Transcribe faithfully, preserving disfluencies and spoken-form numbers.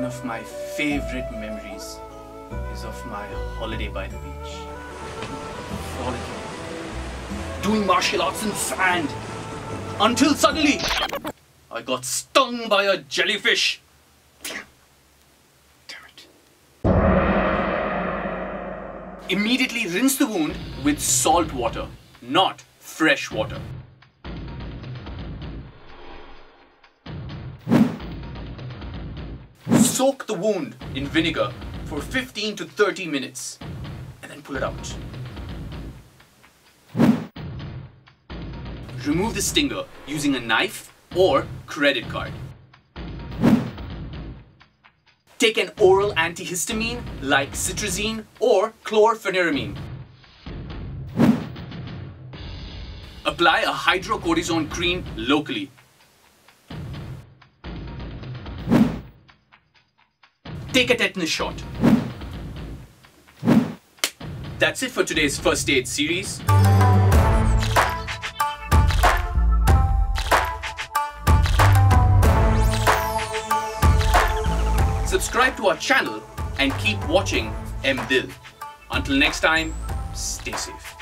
One of my favorite memories is of my holiday by the beach. Frolicking, doing martial arts in sand, until suddenly I got stung by a jellyfish. Damn it. Immediately rinse the wound with salt water, not fresh water. Soak the wound in vinegar for fifteen to thirty minutes and then pull it out. Remove the stinger using a knife or credit card. Take an oral antihistamine like citrazine or chlorpheniramine. Apply a hydrocortisone cream locally. Take a tetanus shot. That's it for today's first aid series. Subscribe to our channel and keep watching mdhil. Until next time, stay safe.